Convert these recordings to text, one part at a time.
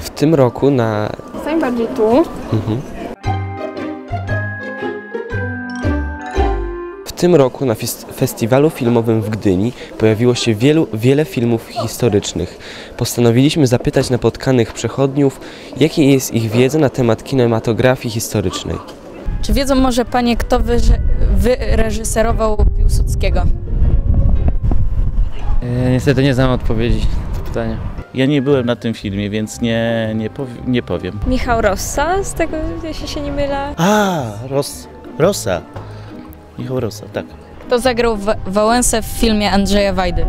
W tym roku na... Najbardziej tu. W tym roku na festiwalu filmowym w Gdyni pojawiło się wiele filmów historycznych. Postanowiliśmy zapytać napotkanych przechodniów, jaka jest ich wiedza na temat kinematografii historycznej. Czy wiedzą może panie, kto wyreżyserował Piłsudskiego? Niestety nie znam odpowiedzi na to pytanie. Ja nie byłem na tym filmie, więc nie powiem. Michał Rosa, z tego jeśli się nie mylę. A, Rosa. Michał Rosa, tak. Kto zagrał Wałęsę w filmie Andrzeja Wajdy?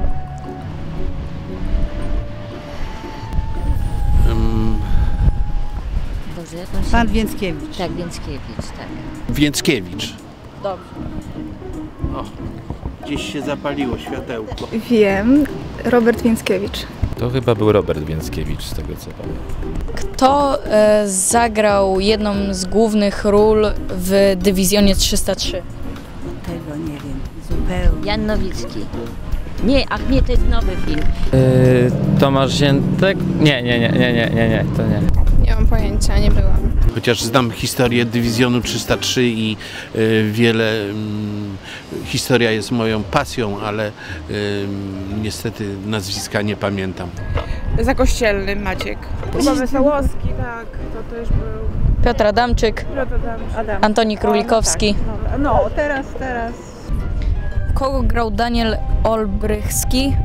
Boże, pan Więckiewicz. Tak, Więckiewicz, tak. Więckiewicz. Dobrze. O, gdzieś się zapaliło światełko. Wiem, Robert Więckiewicz. To chyba był Robert Więckiewicz, z tego co pamiętam. Kto zagrał jedną z głównych ról w Dywizjonie 303? Tego nie wiem, zupełnie. Jan Nowicki. Nie, ach nie, to jest nowy film. Tomasz Ziętek? Nie, to nie. Nie mam pojęcia, nie byłam. Chociaż znam historię Dywizjonu 303 i historia jest moją pasją, ale niestety nazwiska nie pamiętam. Zakościelny Maciek. Chyba Wesołowski, tak, to też był. Piotr Adamczyk, Antoni Królikowski. No, teraz. Kogo grał Daniel Olbrychski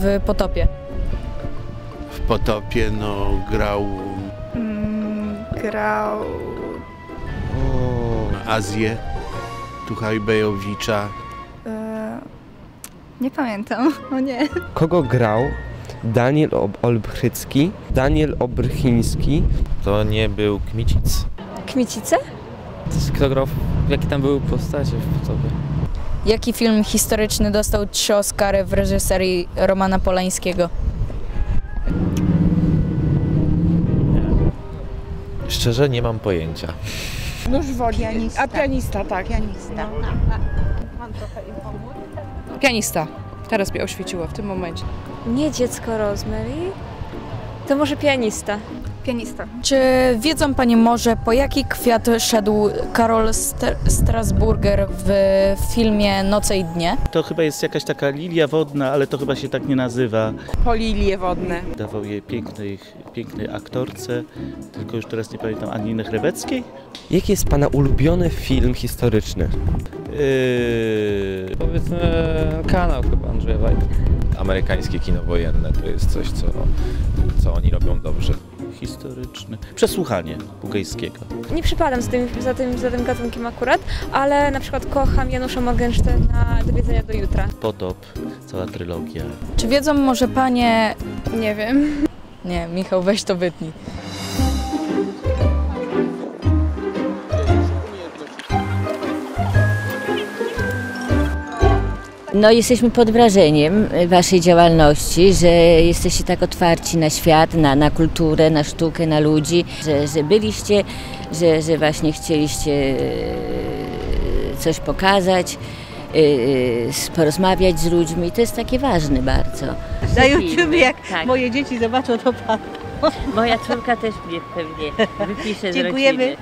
w Potopie? W Potopie, no, grał... grał... Azję Tuchajbejowicza. Nie pamiętam, o nie. Kogo grał Daniel Olbrychski, Daniel Olbrychiński? To nie był Kmicic. Kmicice? Kto grał, jakie tam były postacie w sobie? Jaki film historyczny dostał 3 Oscary w reżyserii Romana Polańskiego? Szczerze nie mam pojęcia. Nóż wodny, a pianista, tak. Pianista. Pan trochę im pomógł? Pianista. Teraz mnie oświeciło w tym momencie. Nie dziecko Rosemary, to może pianista. Pianista. Czy wiedzą panie może, po jaki kwiat szedł Karol Strasburger w filmie Noce i Dnie? To chyba jest jakaś taka lilia wodna, ale to chyba się tak nie nazywa. Polilie wodne. Dawał je pięknej aktorce, tylko już teraz nie pamiętam, Aniny Chrebeckiej. Jaki jest pana ulubiony film historyczny? Powiedzmy kanał chyba Andrzeja Wajda. Amerykańskie kino wojenne to jest coś, co oni robią dobrze. Historyczny. Przesłuchanie Pugajskiego. Nie przypadam za tym gatunkiem akurat, ale na przykład kocham Janusza Morgensterna Do wiedzenia do jutra. Potop, cała trylogia. Czy wiedzą może panie... Nie wiem. Nie, Michał, weź to wytnij. No, jesteśmy pod wrażeniem waszej działalności, że jesteście tak otwarci na świat, na kulturę, na sztukę, na ludzi, że byliście, że właśnie chcieliście coś pokazać, porozmawiać z ludźmi. To jest takie ważne bardzo. Na YouTube, jak tak. Moje dzieci zobaczą, to pan. Moja córka też mnie pewnie wypisze z rodziny. Dziękujemy.